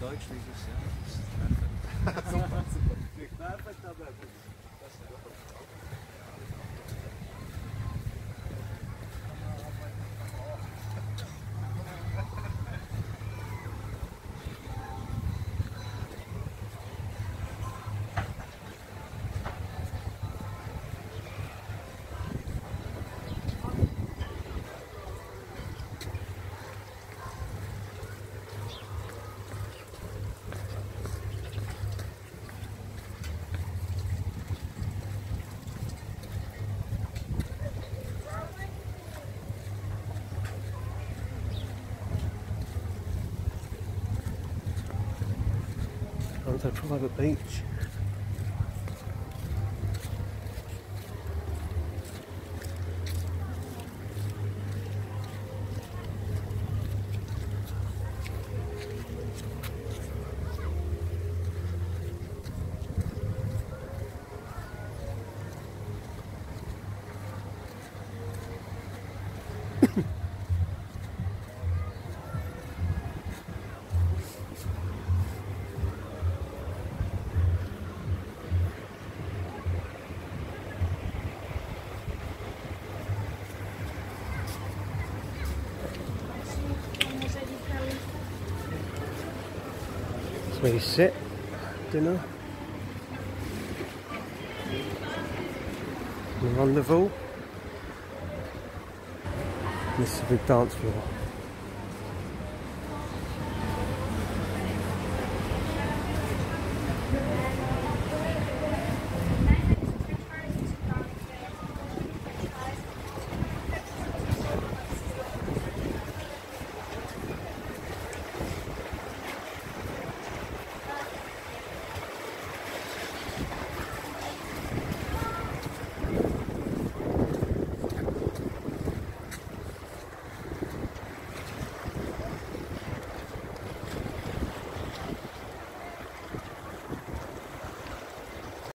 Deutsch, wie es ist, ja. Das ist super, super. Perfekt, aber gut. Das ist doch a private beach. That's where you sit, dinner, the rendezvous, and this is a big dance floor.